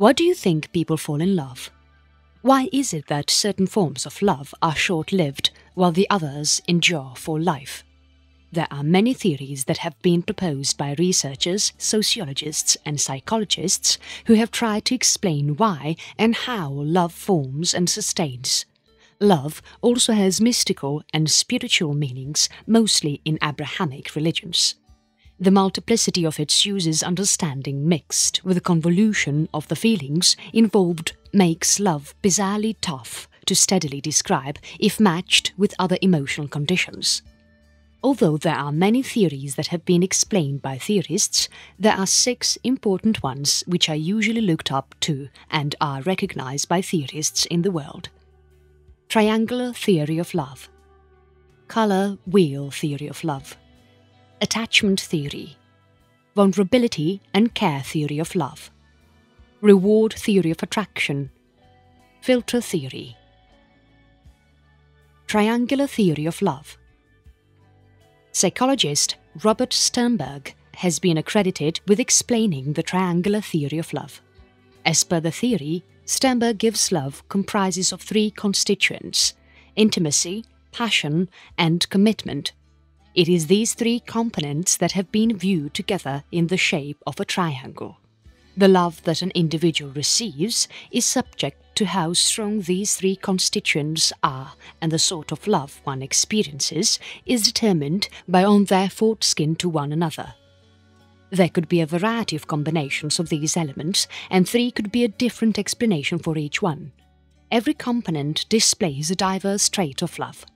What do you think people fall in love? Why is it that certain forms of love are short-lived while the others endure for life? There are many theories that have been proposed by researchers, sociologists and psychologists who have tried to explain why and how love forms and sustains. Love also has mystical and spiritual meanings, mostly in Abrahamic religions. The multiplicity of its uses understanding mixed with the convolution of the feelings involved makes love bizarrely tough to steadily describe if matched with other emotional conditions. Although there are many theories that have been explained by theorists, there are 6 important ones which are usually looked up to and are recognized by theorists in the world. Triangular theory of love, color wheel theory of love, attachment theory, vulnerability and care theory of love, reward theory of attraction, filter theory. Triangular theory of love. Psychologist Robert Sternberg has been accredited with explaining the triangular theory of love. As per the theory, Sternberg gives love comprises of 3 constituents: intimacy, passion and commitment. It is these 3 components that have been viewed together in the shape of a triangle. The love that an individual receives is subject to how strong these 3 constituents are, and the sort of love one experiences is determined by on their foreskin to one another. There could be a variety of combinations of these elements, and 3 could be a different explanation for each one. Every component displays a diverse trait of love.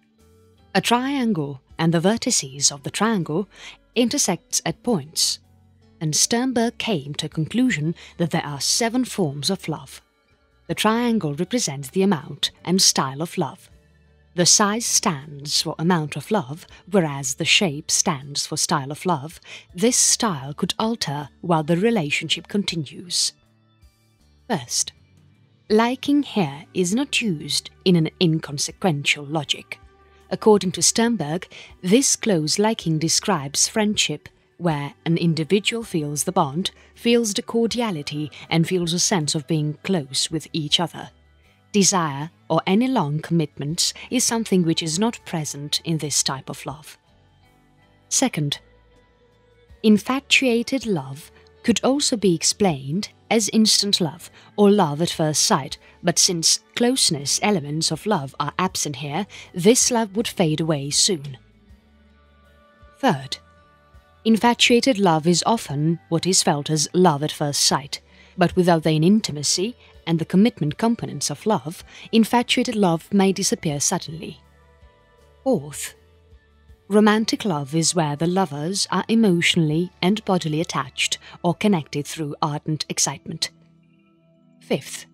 A triangle and the vertices of the triangle intersects at points, and Sternberg came to a conclusion that there are 7 forms of love. The triangle represents the amount and style of love. The size stands for amount of love, whereas the shape stands for style of love. This style could alter while the relationship continues. First, liking here is not used in an inconsequential logic. According to Sternberg, this close liking describes friendship, where an individual feels the bond, feels the cordiality and feels a sense of being close with each other. Desire or any long commitments is something which is not present in this type of love. Second, infatuated love could also be explained as instant love or love at first sight, but since closeness elements of love are absent here, this love would fade away soon. Third, infatuated love is often what is felt as love at first sight, but without the intimacy and the commitment components of love, infatuated love may disappear suddenly. Fourth, romantic love is where the lovers are emotionally and bodily attached or connected through ardent excitement. Fifth,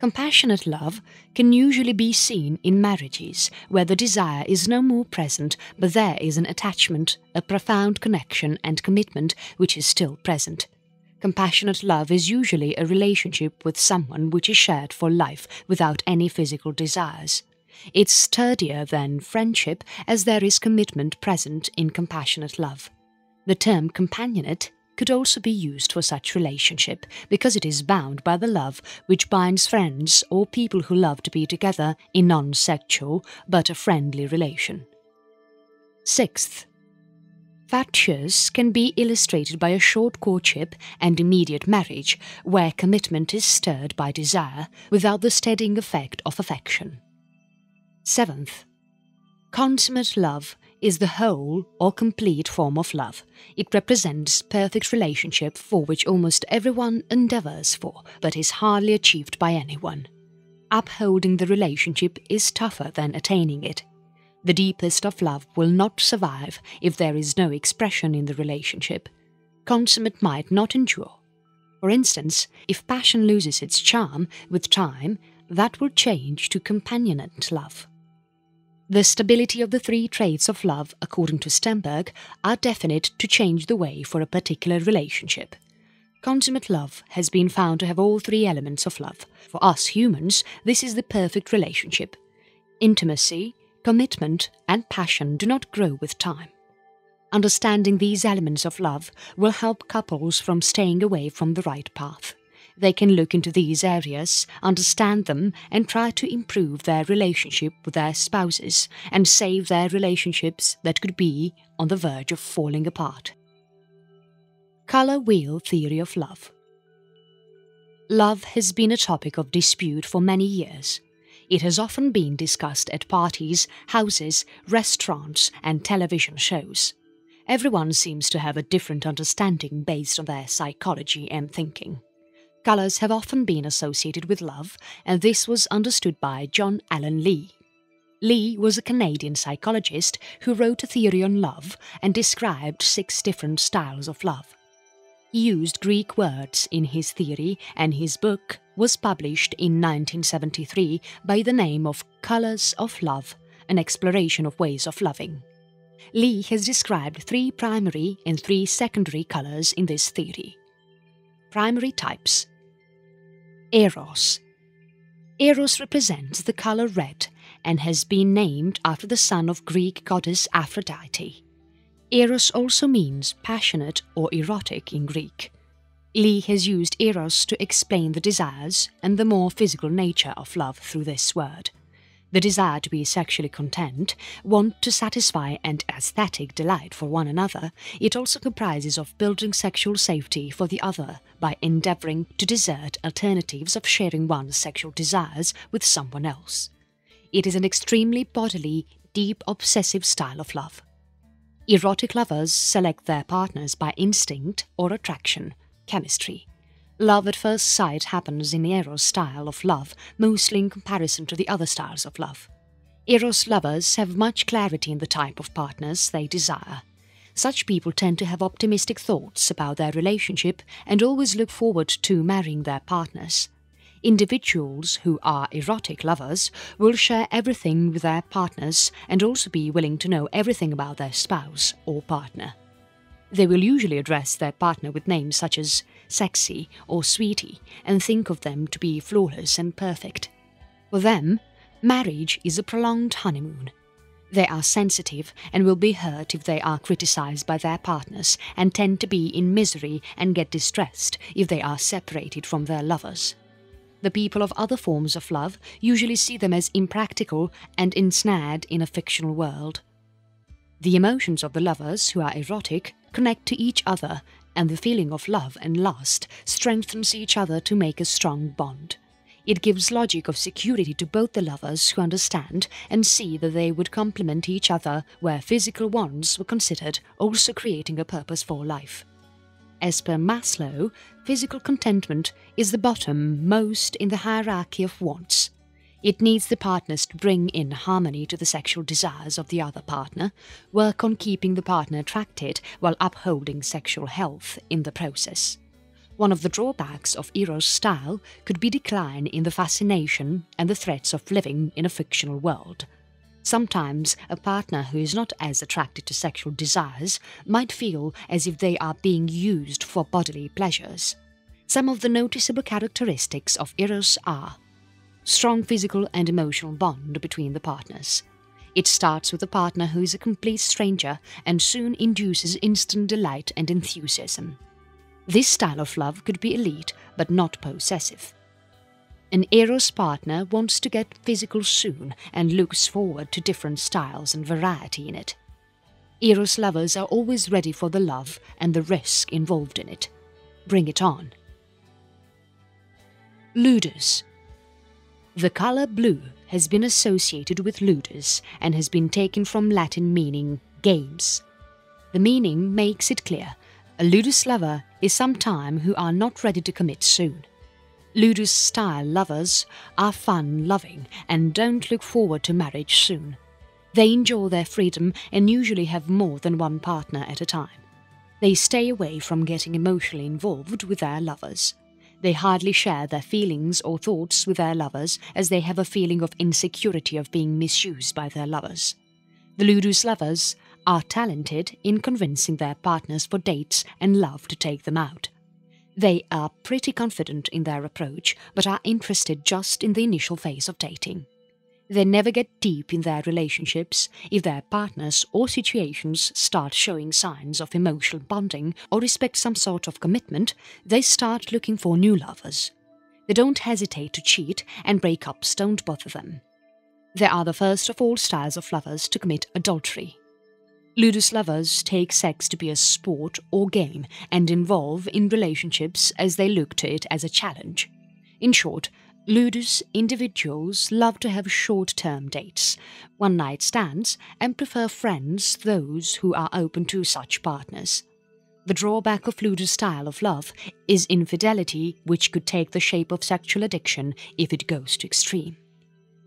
compassionate love can usually be seen in marriages where the desire is no more present, but there is an attachment, a profound connection and commitment which is still present. Compassionate love is usually a relationship with someone which is shared for life without any physical desires. It's sturdier than friendship as there is commitment present in compassionate love. The term companionate could also be used for such relationship because it is bound by the love which binds friends or people who love to be together in non-sexual but a friendly relation. Sixth, fatuous can be illustrated by a short courtship and immediate marriage where commitment is stirred by desire without the steadying effect of affection. Seventh, consummate love is the whole or complete form of love. It represents perfect relationship for which almost everyone endeavours for, but is hardly achieved by anyone. Upholding the relationship is tougher than attaining it. The deepest of love will not survive if there is no expression in the relationship. Consummate might not endure. For instance, if passion loses its charm with time, that will change to companionate love. The stability of the 3 traits of love, according to Sternberg, are definite to change the way for a particular relationship. Consummate love has been found to have all 3 elements of love. For us humans, this is the perfect relationship. Intimacy, commitment and passion do not grow with time. Understanding these elements of love will help couples from staying away from the right path. they can look into these areas, understand them and try to improve their relationship with their spouses and save their relationships that could be on the verge of falling apart. Colour Wheel Theory of Love. Love has been a topic of dispute for many years. It has often been discussed at parties, houses, restaurants and television shows. Everyone seems to have a different understanding based on their psychology and thinking. Colours have often been associated with love, and this was understood by John Alan Lee. Lee was a Canadian psychologist who wrote a theory on love and described 6 different styles of love. He used Greek words in his theory, and his book was published in 1973 by the name of Colours of Love, an exploration of ways of loving. Lee has described 3 primary and 3 secondary colours in this theory. Primary types. Eros. Eros represents the colour red and has been named after the son of Greek goddess Aphrodite. Eros also means passionate or erotic in Greek. Lee has used eros to explain the desires and the more physical nature of love through this word. The desire to be sexually content, want to satisfy and aesthetic delight for one another, it also comprises of building sexual safety for the other by endeavouring to desert alternatives of sharing one's sexual desires with someone else. It is an extremely bodily, deep, obsessive style of love. Erotic lovers select their partners by instinct or attraction, chemistry. Love at first sight happens in the Eros style of love, mostly in comparison to the other styles of love. Eros lovers have much clarity in the type of partners they desire. Such people tend to have optimistic thoughts about their relationship and always look forward to marrying their partners. Individuals who are erotic lovers will share everything with their partners and also be willing to know everything about their spouse or partner. They will usually address their partner with names such as sexy or sweetie and think of them to be flawless and perfect. For them, marriage is a prolonged honeymoon. They are sensitive and will be hurt if they are criticised by their partners and tend to be in misery and get distressed if they are separated from their lovers. The people of other forms of love usually see them as impractical and ensnared in a fictional world. The emotions of the lovers who are erotic connect to each other, and the feeling of love and lust strengthens each other to make a strong bond. It gives logic of security to both the lovers who understand and see that they would complement each other where physical wants were considered, also creating a purpose for life. As per Maslow, physical contentment is the bottom most in the hierarchy of wants. It needs the partners to bring in harmony to the sexual desires of the other partner, work on keeping the partner attracted while upholding sexual health in the process. One of the drawbacks of Eros style could be decline in the fascination and the threats of living in a fictional world. Sometimes a partner who is not as attracted to sexual desires might feel as if they are being used for bodily pleasures. Some of the noticeable characteristics of Eros are: strong physical and emotional bond between the partners. It starts with a partner who is a complete stranger and soon induces instant delight and enthusiasm. This style of love could be elite but not possessive. An Eros partner wants to get physical soon and looks forward to different styles and variety in it. Eros lovers are always ready for the love and the risk involved in it. Bring it on. Ludus. The colour blue has been associated with ludus and has been taken from Latin meaning games. The meaning makes it clear. A ludus lover is someone who are not ready to commit soon. Ludus-style lovers are fun-loving and don't look forward to marriage soon. They enjoy their freedom and usually have more than one partner at a time. They stay away from getting emotionally involved with their lovers. They hardly share their feelings or thoughts with their lovers as they have a feeling of insecurity of being misused by their lovers. The ludus lovers are talented in convincing their partners for dates and love to take them out. They are pretty confident in their approach, but are interested just in the initial phase of dating. They never get deep in their relationships if their partners or situations start showing signs of emotional bonding or respect some sort of commitment. They start looking for new lovers. They don't hesitate to cheat, and breakups don't bother them. They are the first of all styles of lovers to commit adultery. Ludus lovers take sex to be a sport or game and involve in relationships as they look to it as a challenge. In short, ludus individuals love to have short-term dates, one-night stands, and prefer friends those who are open to such partners. The drawback of ludus style of love is infidelity, which could take the shape of sexual addiction if it goes to extreme.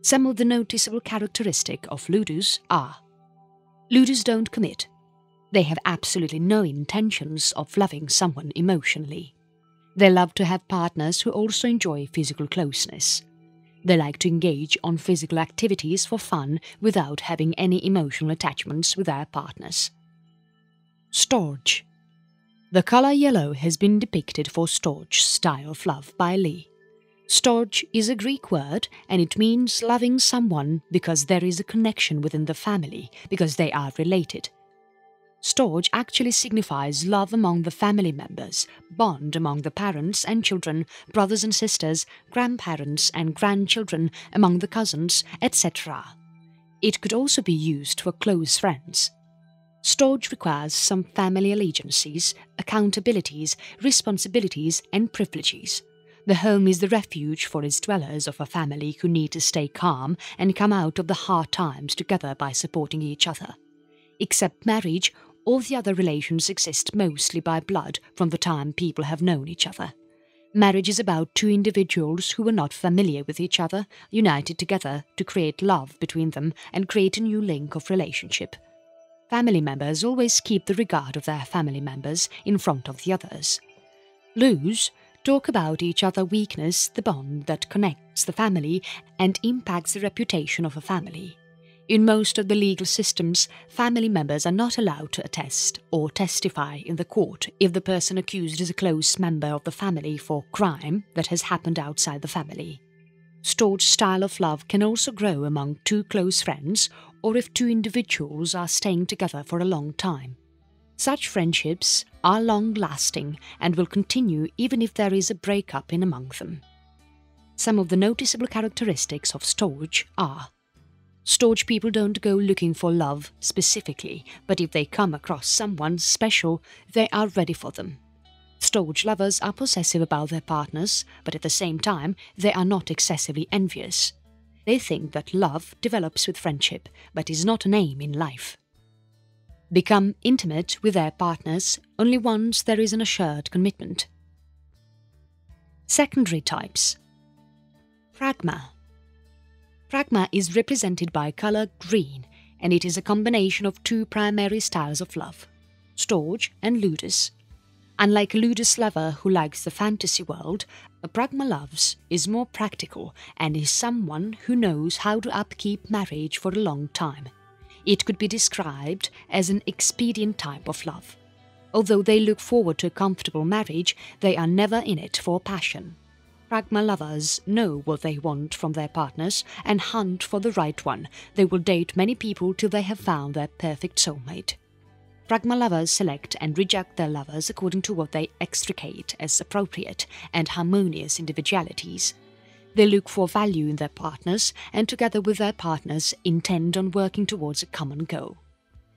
Some of the noticeable characteristics of ludus are: ludus don't commit. They have absolutely no intentions of loving someone emotionally. They love to have partners who also enjoy physical closeness. They like to engage on physical activities for fun without having any emotional attachments with their partners. Storge. The colour yellow has been depicted for storge style of love by Lee. Storge is a Greek word, and it means loving someone because there is a connection within the family, because they are related. Storge actually signifies love among the family members, bond among the parents and children, brothers and sisters, grandparents and grandchildren, among the cousins, etc. It could also be used for close friends. Storge requires some family allegiances, accountabilities, responsibilities and privileges. The home is the refuge for its dwellers of a family who need to stay calm and come out of the hard times together by supporting each other. Except marriage, all the other relations exist mostly by blood from the time people have known each other. Marriage is about two individuals who were not familiar with each other, united together to create love between them and create a new link of relationship. Family members always keep the regard of their family members in front of the others. Lius talk about each other's weakness, the bond that connects the family and impacts the reputation of a family. In most of the legal systems, family members are not allowed to attest or testify in the court if the person accused is a close member of the family for crime that has happened outside the family. Storge style of love can also grow among two close friends or if two individuals are staying together for a long time. Such friendships are long-lasting and will continue even if there is a breakup in among them. Some of the noticeable characteristics of storge are: storge people don't go looking for love specifically, but if they come across someone special, they are ready for them. Storge lovers are possessive about their partners, but at the same time, they are not excessively envious. They think that love develops with friendship, but is not an aim in life. Become intimate with their partners only once there is an assured commitment. Secondary types. Pragma. Pragma is represented by colour green, and it is a combination of two primary styles of love, storge and ludus. Unlike a ludus lover who likes the fantasy world, a pragma loves is more practical and is someone who knows how to upkeep marriage for a long time. It could be described as an expedient type of love. Although they look forward to a comfortable marriage, they are never in it for passion. Pragma lovers know what they want from their partners and hunt for the right one. They will date many people till they have found their perfect soulmate. Pragma lovers select and reject their lovers according to what they extricate as appropriate and harmonious individualities. They look for value in their partners and together with their partners intend on working towards a common goal.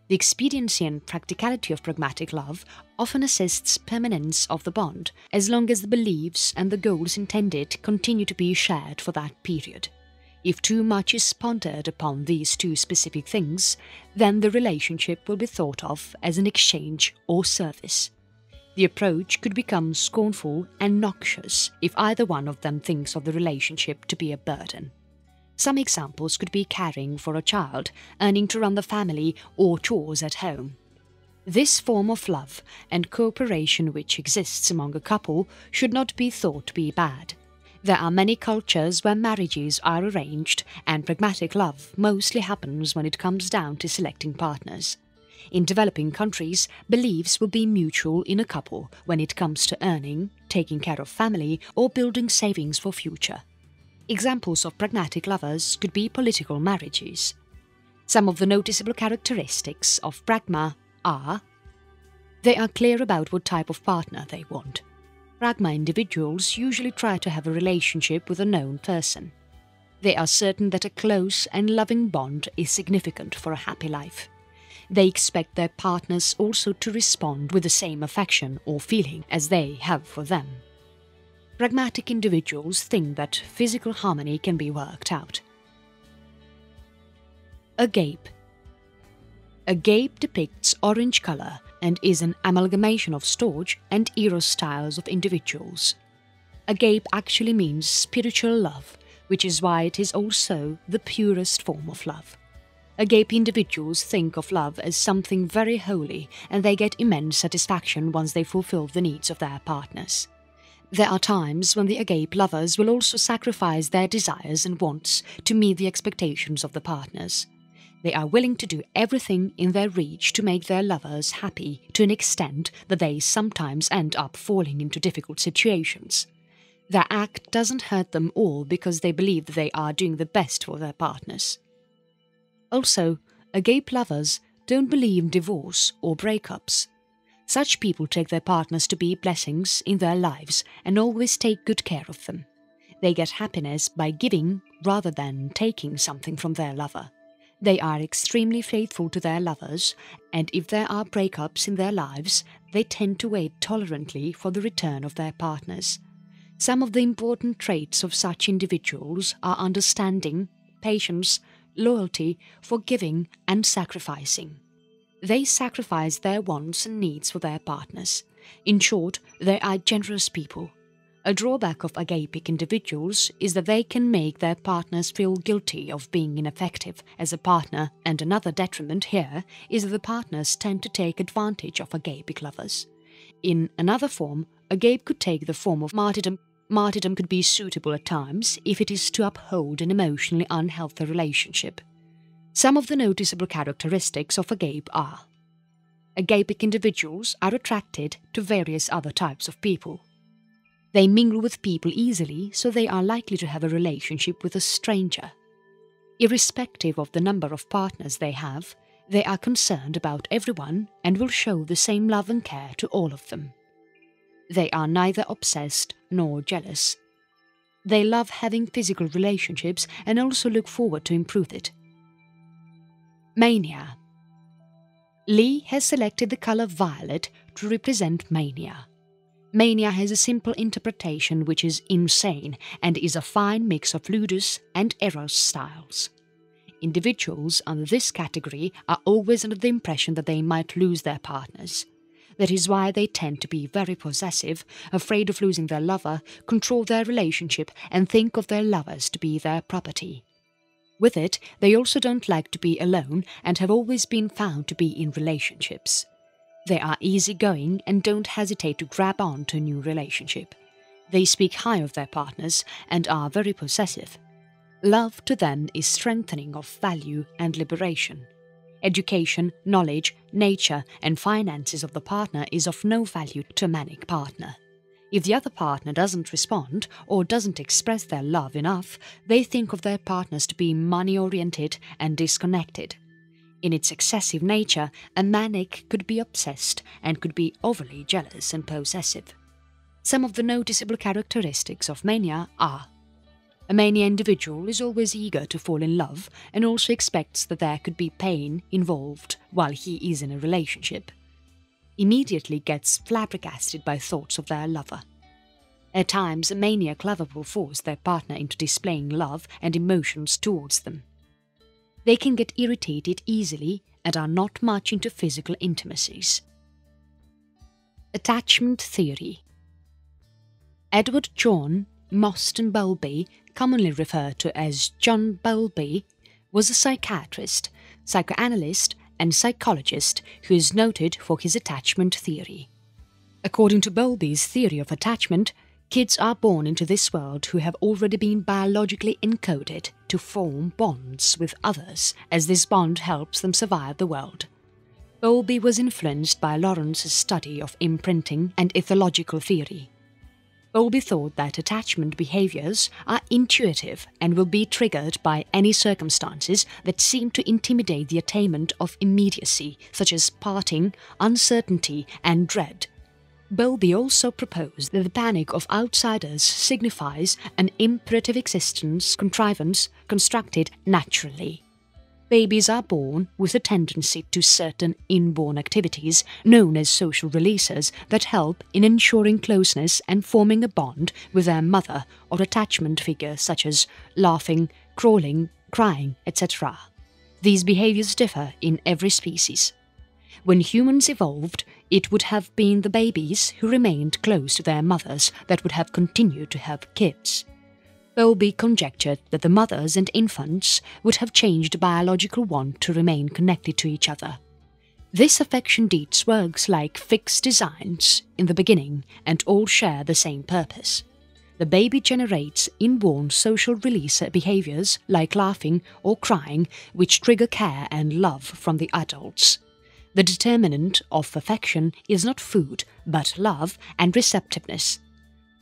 The expediency and practicality of pragmatic love often assists permanence of the bond as long as the beliefs and the goals intended continue to be shared for that period. If too much is pondered upon these two specific things, then the relationship will be thought of as an exchange or service. The approach could become scornful and noxious if either one of them thinks of the relationship to be a burden. Some examples could be caring for a child, earning to run the family, or chores at home. This form of love and cooperation which exists among a couple should not be thought to be bad. There are many cultures where marriages are arranged, and pragmatic love mostly happens when it comes down to selecting partners. In developing countries, beliefs will be mutual in a couple when it comes to earning, taking care of family, or building savings for future. Examples of pragmatic lovers could be political marriages. Some of the noticeable characteristics of pragma are: they are clear about what type of partner they want. pragma individuals usually try to have a relationship with a known person. They are certain that a close and loving bond is significant for a happy life. They expect their partners also to respond with the same affection or feeling as they have for them. Pragmatic individuals think that physical harmony can be worked out. Agape. Agape depicts orange colour and is an amalgamation of Storge and Eros styles of individuals. Agape actually means spiritual love, which is why it is also the purest form of love. Agape individuals think of love as something very holy, and they get immense satisfaction once they fulfill the needs of their partners. There are times when the agape lovers will also sacrifice their desires and wants to meet the expectations of the partners. They are willing to do everything in their reach to make their lovers happy, to an extent that they sometimes end up falling into difficult situations. Their act doesn't hurt them all because they believe that they are doing the best for their partners. Also, agape lovers don't believe in divorce or breakups. Such people take their partners to be blessings in their lives and always take good care of them. They get happiness by giving rather than taking something from their lover. They are extremely faithful to their lovers, and if there are breakups in their lives, they tend to wait tolerantly for the return of their partners. Some of the important traits of such individuals are understanding, patience, loyalty, forgiving and sacrificing. They sacrifice their wants and needs for their partners. In short, they are generous people. A drawback of agapic individuals is that they can make their partners feel guilty of being ineffective as a partner, and another detriment here is that the partners tend to take advantage of agapic lovers. In another form, agape could take the form of martyrdom. Martyrdom could be suitable at times if it is to uphold an emotionally unhealthy relationship. Some of the noticeable characteristics of agape are: agapic individuals are attracted to various other types of people. They mingle with people easily, so they are likely to have a relationship with a stranger. Irrespective of the number of partners they have, they are concerned about everyone and will show the same love and care to all of them. They are neither obsessed nor jealous. They love having physical relationships and also look forward to improve it. Mania. Lee has selected the colour violet to represent mania. Mania has a simple interpretation, which is insane, and is a fine mix of ludus and eros styles. Individuals under this category are always under the impression that they might lose their partners. That is why they tend to be very possessive, afraid of losing their lover, control their relationship and think of their lovers to be their property. With it, they also don't like to be alone and have always been found to be in relationships. They are easygoing and don't hesitate to grab on to a new relationship. They speak high of their partners and are very possessive. Love to them is strengthening of value and liberation. Education, knowledge, nature and finances of the partner is of no value to a manic partner. If the other partner doesn't respond or doesn't express their love enough, they think of their partners to be money-oriented and disconnected. In its excessive nature, a manic could be obsessed and could be overly jealous and possessive. Some of the noticeable characteristics of mania are: a mania individual is always eager to fall in love and also expects that there could be pain involved while he is in a relationship. Immediately gets flabbergasted by thoughts of their lover. At times, a maniac lover will force their partner into displaying love and emotions towards them. They can get irritated easily and are not much into physical intimacies. Attachment theory. Edward John Mostyn Bowlby, commonly referred to as John Bowlby, was a psychiatrist, psychoanalyst and psychologist who is noted for his attachment theory. According to Bowlby's theory of attachment, kids are born into this world who have already been biologically encoded to form bonds with others, as this bond helps them survive the world. Bowlby was influenced by Lawrence's study of imprinting and ethological theory. Bowlby thought that attachment behaviours are intuitive and will be triggered by any circumstances that seem to intimidate the attainment of immediacy, such as parting, uncertainty and dread. Bowlby also proposed that the panic of outsiders signifies an imperative existence contrivance constructed naturally. Babies are born with a tendency to certain inborn activities, known as social releases, that help in ensuring closeness and forming a bond with their mother or attachment figure such as laughing, crawling, crying, etc. These behaviours differ in every species. When humans evolved, it would have been the babies who remained close to their mothers that would have continued to have kids. Bowlby conjectured that the mothers and infants would have changed biological want to remain connected to each other. This affection deeds works like fixed designs in the beginning and all share the same purpose. The baby generates inborn social release behaviours like laughing or crying which trigger care and love from the adults. The determinant of affection is not food but love and receptiveness.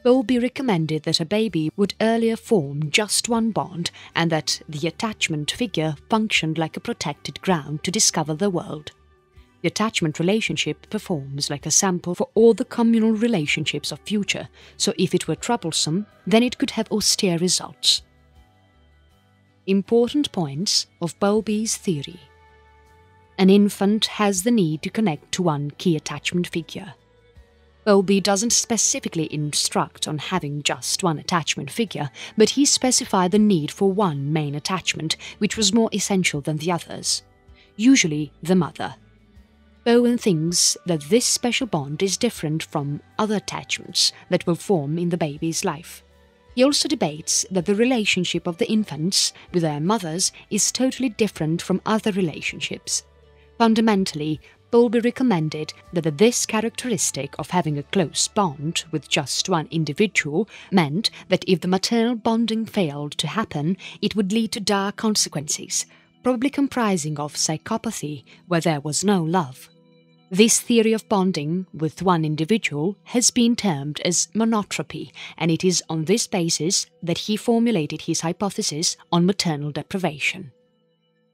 Bowlby recommended that a baby would earlier form just one bond and that the attachment figure functioned like a protected ground to discover the world. The attachment relationship performs like a sample for all the communal relationships of future, so if it were troublesome, then it could have austere results. Important points of Bowlby's theory. An infant has the need to connect to one key attachment figure. Bowlby doesn't specifically instruct on having just one attachment figure, but he specified the need for one main attachment, which was more essential than the others, usually the mother. Bowen thinks that this special bond is different from other attachments that will form in the baby's life. He also debates that the relationship of the infants with their mothers is totally different from other relationships. Fundamentally, Bowlby recommended that this characteristic of having a close bond with just one individual meant that if the maternal bonding failed to happen, it would lead to dire consequences, probably comprising of psychopathy where there was no love. This theory of bonding with one individual has been termed as monotropy, and it is on this basis that he formulated his hypothesis on maternal deprivation.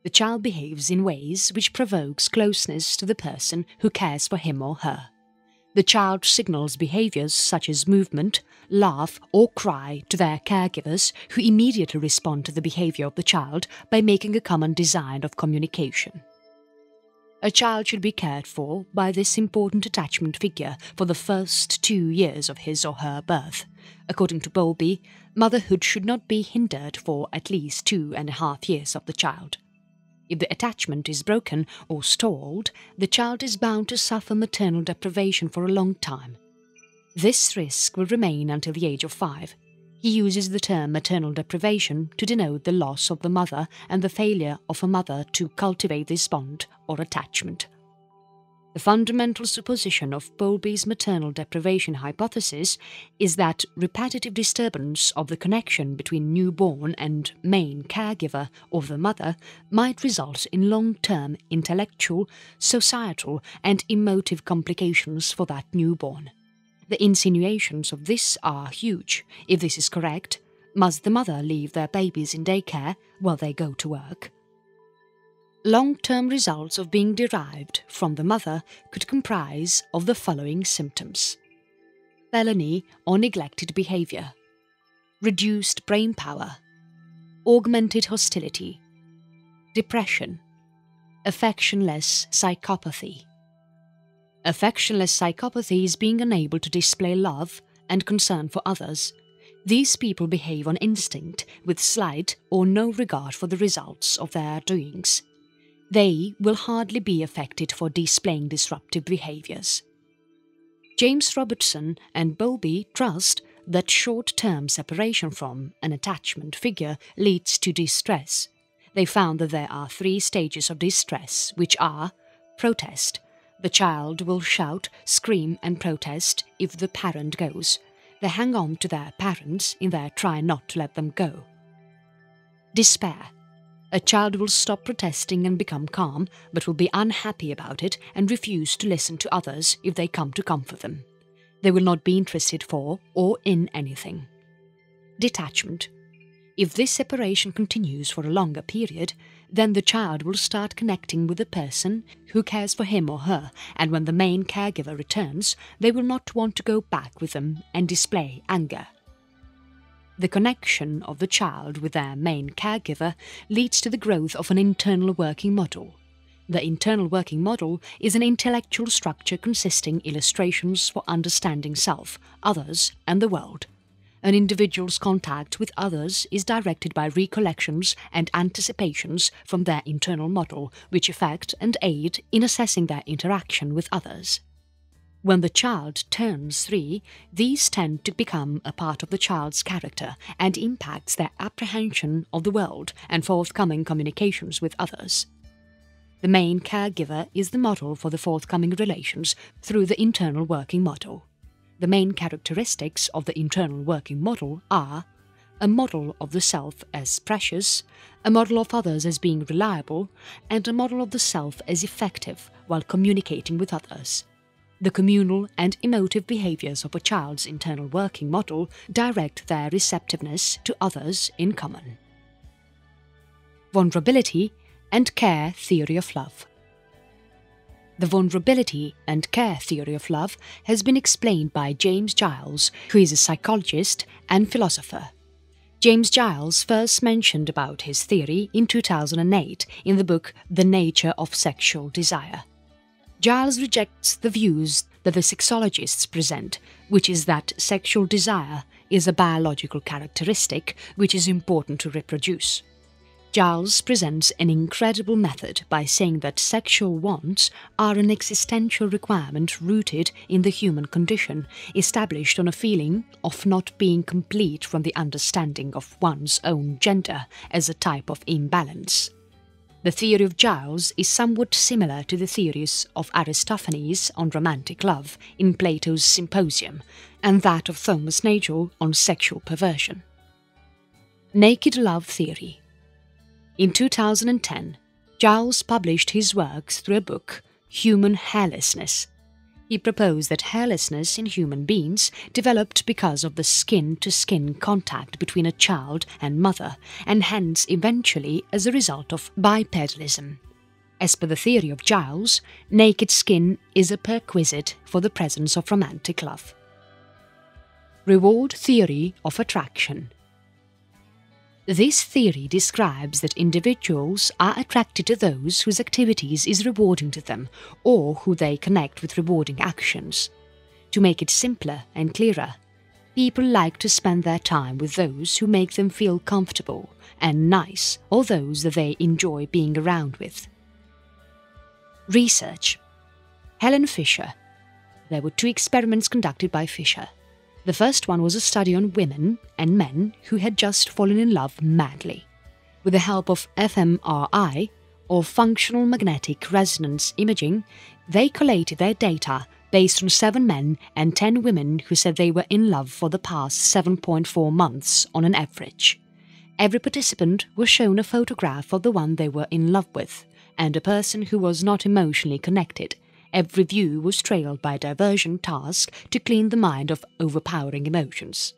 The child behaves in ways which provokes closeness to the person who cares for him or her. The child signals behaviours such as movement, laugh or cry to their caregivers, who immediately respond to the behaviour of the child by making a common design of communication. A child should be cared for by this important attachment figure for the first 2 years of his or her birth. According to Bowlby, motherhood should not be hindered for at least 2.5 years of the child. If the attachment is broken or stalled, the child is bound to suffer maternal deprivation for a long time. This risk will remain until the age of 5. He uses the term maternal deprivation to denote the loss of the mother and the failure of a mother to cultivate this bond or attachment. The fundamental supposition of Bowlby's maternal deprivation hypothesis is that repetitive disturbance of the connection between newborn and main caregiver or the mother might result in long-term intellectual, societal and emotive complications for that newborn. The insinuations of this are huge. If this is correct, must the mother leave their babies in daycare while they go to work? Long-term results of being derived from the mother could comprise of the following symptoms: felony or neglected behaviour, reduced brain power, augmented hostility, depression, affectionless psychopathy. Affectionless psychopathy is being unable to display love and concern for others. These people behave on instinct with slight or no regard for the results of their doings. They will hardly be affected for displaying disruptive behaviours. James Robertson and Bowlby trust that short-term separation from an attachment figure leads to distress. They found that there are 3 stages of distress, which are protest. The child will shout, scream and protest if the parent goes. They hang on to their parents in their try not to let them go. Despair. A child will stop protesting and become calm, but will be unhappy about it and refuse to listen to others if they come to comfort them. They will not be interested for or in anything. Detachment. If this separation continues for a longer period, then the child will start connecting with the person who cares for him or her, and when the main caregiver returns, they will not want to go back with them and display anger. The connection of the child with their main caregiver leads to the growth of an internal working model. The internal working model is an intellectual structure consisting illustrations for understanding self, others and the world. An individual's contact with others is directed by recollections and anticipations from their internal model, which affect and aid in assessing their interaction with others. When the child turns 3, these tend to become a part of the child's character and impacts their apprehension of the world and forthcoming communications with others. The main caregiver is the model for the forthcoming relations through the internal working model. The main characteristics of the internal working model are a model of the self as precious, a model of others as being reliable, and a model of the self as effective while communicating with others. The communal and emotive behaviours of a child's internal working model direct their receptiveness to others in common. Vulnerability and care theory of love. The vulnerability and care theory of love has been explained by James Giles, who is a psychologist and philosopher. James Giles first mentioned about his theory in 2008 in the book The Nature of Sexual Desire. Giles rejects the views that the sexologists present, which is that sexual desire is a biological characteristic which is important to reproduce. Giles presents an incredible method by saying that sexual wants are an existential requirement rooted in the human condition, established on a feeling of not being complete from the understanding of one's own gender as a type of imbalance. The theory of Giles is somewhat similar to the theories of Aristophanes on romantic love in Plato's Symposium and that of Thomas Nagel on sexual perversion. Naked love theory. In 2010, Giles published his works through a book, Human Hairlessness. He proposed that hairlessness in human beings developed because of the skin-to-skin contact between a child and mother, and hence eventually as a result of bipedalism. As per the theory of Giles, naked skin is a prerequisite for the presence of romantic love. Reward theory of attraction. This theory describes that individuals are attracted to those whose activities is rewarding to them or who they connect with rewarding actions. To make it simpler and clearer, people like to spend their time with those who make them feel comfortable and nice or those that they enjoy being around with. Research. Helen Fisher. There were 2 experiments conducted by Fisher. The first one was a study on women and men who had just fallen in love madly. With the help of FMRI, or functional magnetic resonance imaging, they collated their data based on 7 men and 10 women who said they were in love for the past 7.4 months on an average. Every participant was shown a photograph of the one they were in love with, and a person who was not emotionally connected. Every view was trailed by a diversion task to clean the mind of overpowering emotions.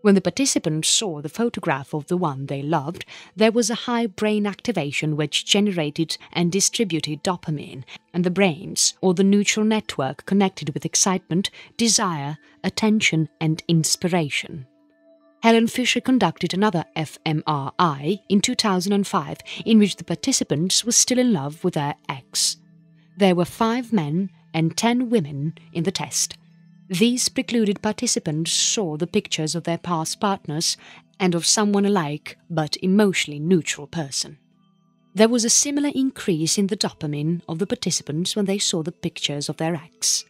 When the participants saw the photograph of the one they loved, there was a high brain activation which generated and distributed dopamine, and the brains, or the neutral network connected with excitement, desire, attention and inspiration. Helen Fisher conducted another fMRI in 2005 in which the participants were still in love with their ex. There were 5 men and 10 women in the test. These precluded participants saw the pictures of their past partners and of someone alike but emotionally neutral person. There was a similar increase in the dopamine of the participants when they saw the pictures of their ex.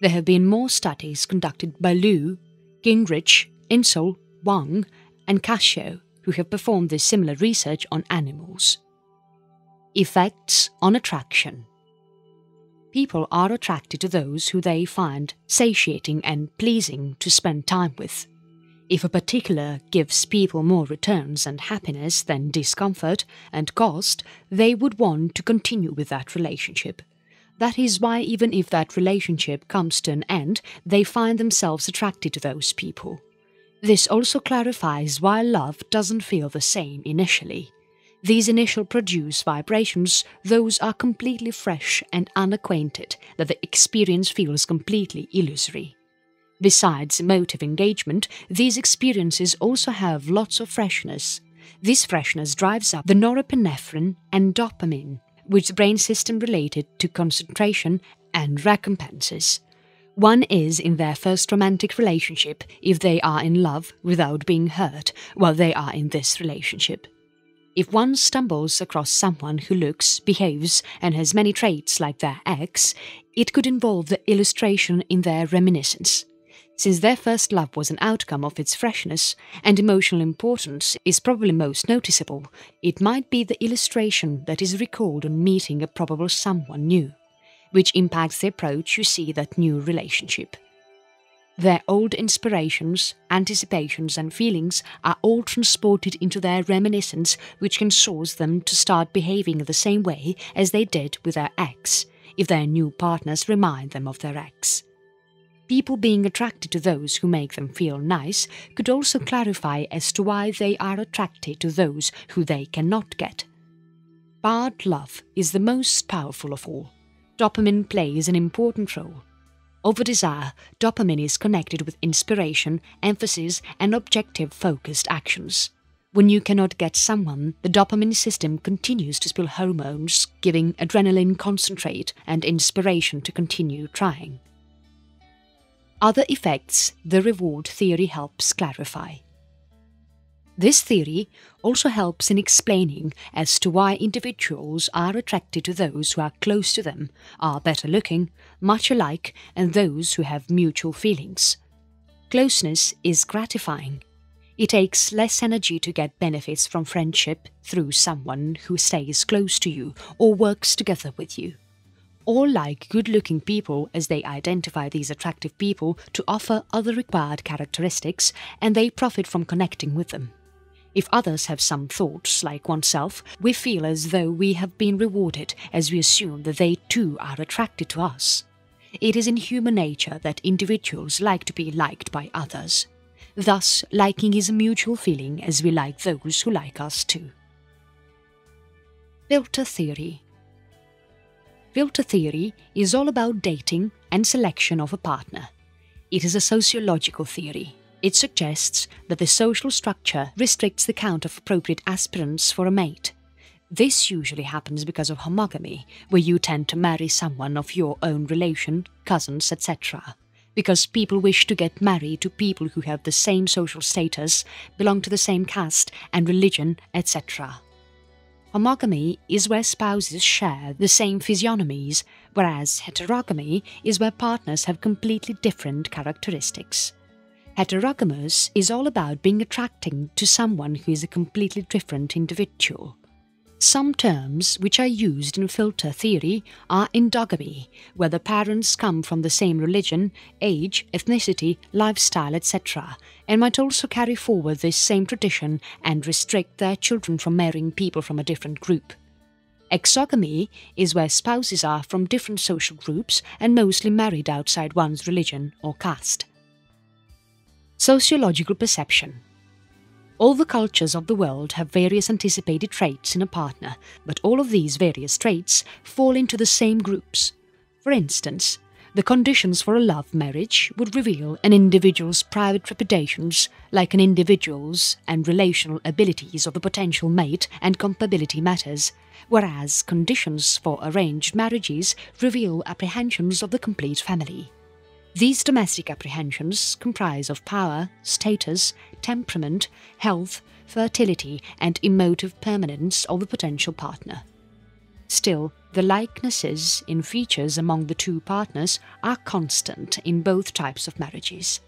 There have been more studies conducted by Liu, Gingrich, Insel, Wang and Cascio who have performed this similar research on animals. Effects on attraction. People are attracted to those who they find satiating and pleasing to spend time with. If a particular gives people more returns and happiness than discomfort and cost, they would want to continue with that relationship. That is why even if that relationship comes to an end, they find themselves attracted to those people. This also clarifies why love doesn't feel the same initially. These initial produce vibrations, those are completely fresh and unacquainted, that the experience feels completely illusory. Besides emotive engagement, these experiences also have lots of freshness. This freshness drives up the norepinephrine and dopamine, which the brain system related to concentration and recompenses. One is in their first romantic relationship if they are in love without being hurt while they are in this relationship. If one stumbles across someone who looks, behaves and has many traits like their ex, it could involve the illustration in their reminiscence. Since their first love was an outcome of its freshness and emotional importance is probably most noticeable, it might be the illustration that is recalled on meeting a probable someone new, which impacts the approach you see that new relationship. Their old inspirations, anticipations and feelings are all transported into their reminiscence, which can source them to start behaving the same way as they did with their ex, if their new partners remind them of their ex. People being attracted to those who make them feel nice could also clarify as to why they are attracted to those who they cannot get. Bad love is the most powerful of all. Dopamine plays an important role. Over desire, dopamine is connected with inspiration, emphasis and objective-focused actions. When you cannot get someone, the dopamine system continues to spill hormones, giving adrenaline concentrate and inspiration to continue trying. Other effects the reward theory helps clarify. This theory also helps in explaining as to why individuals are attracted to those who are close to them, are better looking, much alike, and those who have mutual feelings. Closeness is gratifying. It takes less energy to get benefits from friendship through someone who stays close to you or works together with you. All like good-looking people as they identify these attractive people to offer other required characteristics, and they profit from connecting with them. If others have some thoughts like oneself, we feel as though we have been rewarded as we assume that they too are attracted to us. It is in human nature that individuals like to be liked by others. Thus, liking is a mutual feeling as we like those who like us too. Filter theory. Filter theory is all about dating and selection of a partner. It is a sociological theory. It suggests that the social structure restricts the count of appropriate aspirants for a mate. This usually happens because of homogamy, where you tend to marry someone of your own relation, cousins, etc. Because people wish to get married to people who have the same social status, belong to the same caste and religion, etc. Homogamy is where spouses share the same physiognomies, whereas heterogamy is where partners have completely different characteristics. Heterogamous is all about being attracting to someone who is a completely different individual. Some terms which are used in filter theory are endogamy, where the parents come from the same religion, age, ethnicity, lifestyle, etc., and might also carry forward this same tradition and restrict their children from marrying people from a different group. Exogamy is where spouses are from different social groups and mostly married outside one's religion or caste. Sociological perception. All the cultures of the world have various anticipated traits in a partner, but all of these various traits fall into the same groups. For instance, the conditions for a love marriage would reveal an individual's private reputations, like an individual's and relational abilities of the potential mate and compatibility matters, whereas conditions for arranged marriages reveal apprehensions of the complete family. These domestic apprehensions comprise of power, status, temperament, health, fertility and emotive permanence of the potential partner. Still, the likenesses in features among the two partners are constant in both types of marriages.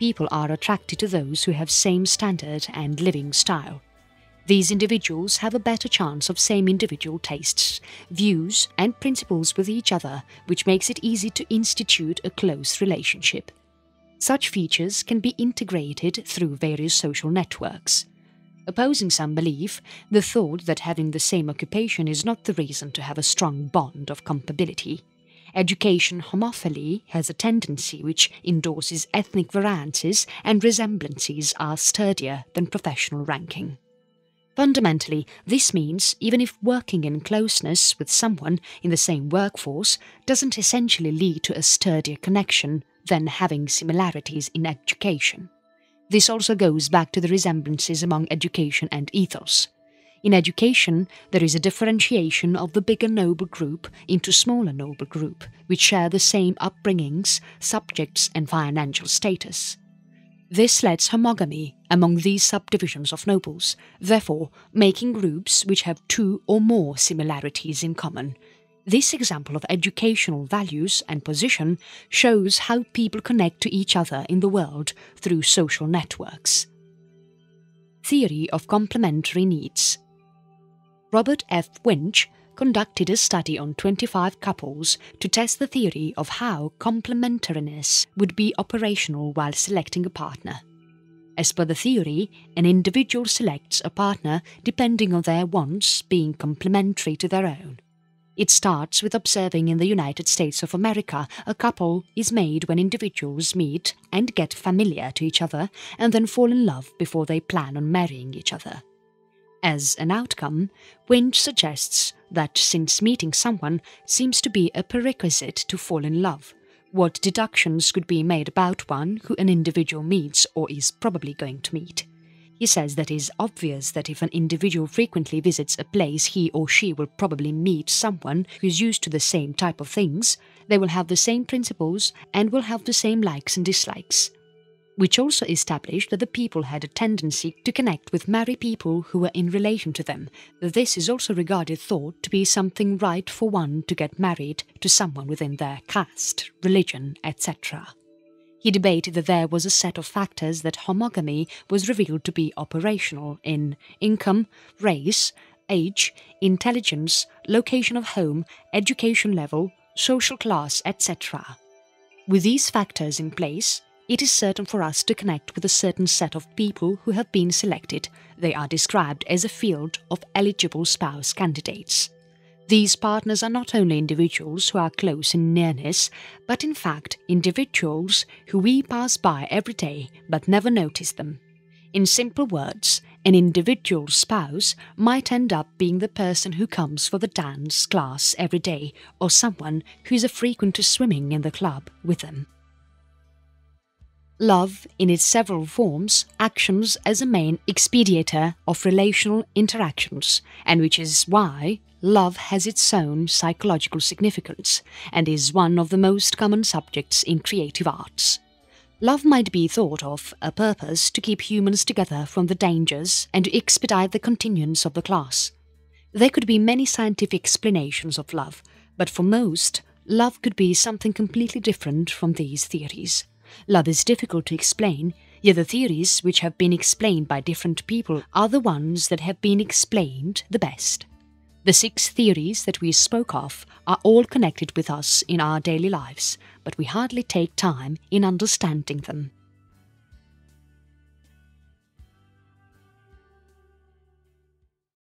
People are attracted to those who have same standard and living style. These individuals have a better chance of same individual tastes, views and principles with each other, which makes it easy to institute a close relationship. Such features can be integrated through various social networks. Opposing some belief, the thought that having the same occupation is not the reason to have a strong bond of compatibility. education homophily has a tendency which endorses ethnic variances, and resemblances are sturdier than professional ranking. Fundamentally, this means even if working in closeness with someone in the same workforce doesn't essentially lead to a sturdier connection than having similarities in education. This also goes back to the resemblances among education and ethos. In education, there is a differentiation of the bigger noble group into smaller noble group, which share the same upbringings, subjects and financial status. This lets homogamy among these subdivisions of nobles, therefore making groups which have two or more similarities in common. This example of educational values and position shows how people connect to each other in the world through social networks. Theory of complementary needs. Robert F. Winch conducted a study on 25 couples to test the theory of how complementariness would be operational while selecting a partner. As per the theory, an individual selects a partner depending on their wants being complementary to their own. It starts with observing in the United States of America a couple is made when individuals meet and get familiar to each other and then fall in love before they plan on marrying each other. As an outcome, Winch suggests that since meeting someone seems to be a prerequisite to fall in love, what deductions could be made about one who an individual meets or is probably going to meet? He says that it is obvious that if an individual frequently visits a place, he or she will probably meet someone who is used to the same type of things, they will have the same principles and will have the same likes and dislikes. Which also established that the people had a tendency to connect with married people who were in relation to them. This is also thought to be something right for one to get married to someone within their caste, religion, etc. He debated that there was a set of factors that homogamy was revealed to be operational in income, race, age, intelligence, location of home, education level, social class, etc. With these factors in place, it is certain for us to connect with a certain set of people who have been selected. They are described as a field of eligible spouse candidates. These partners are not only individuals who are close in nearness, but in fact individuals who we pass by every day but never notice them. In simple words, an individual spouse might end up being the person who comes for the dance class every day or someone who is a frequent to swimming in the club with them. Love, in its several forms, actions as a main expediator of relational interactions, and which is why love has its own psychological significance and is one of the most common subjects in creative arts. Love might be thought of a purpose to keep humans together from the dangers and to expedite the continuance of the class. There could be many scientific explanations of love, but for most, love could be something completely different from these theories. Love is difficult to explain, yet the theories which have been explained by different people are the ones that have been explained the best. The 6 theories that we spoke of are all connected with us in our daily lives, but we hardly take time in understanding them.